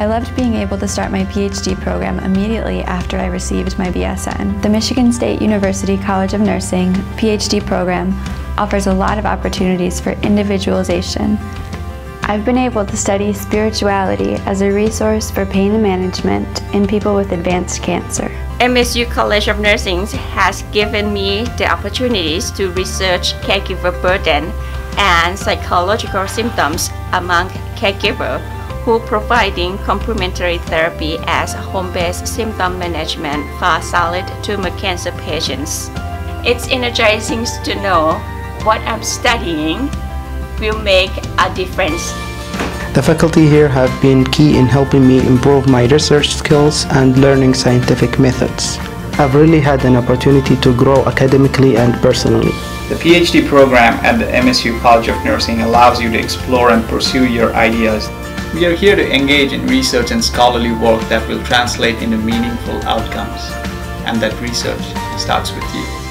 I loved being able to start my PhD program immediately after I received my BSN. The Michigan State University College of Nursing PhD program offers a lot of opportunities for individualization. I've been able to study spirituality as a resource for pain management in people with advanced cancer. MSU College of Nursing has given me the opportunities to research caregiver burden and psychological symptoms among caregivers who are providing complementary therapy as home-based symptom management for solid tumor cancer patients. It's energizing to know what I'm studying will make a difference. The faculty here have been key in helping me improve my research skills and learning scientific methods. I've really had an opportunity to grow academically and personally. The PhD program at the MSU College of Nursing allows you to explore and pursue your ideas. We are here to engage in research and scholarly work that will translate into meaningful outcomes, and that research starts with you.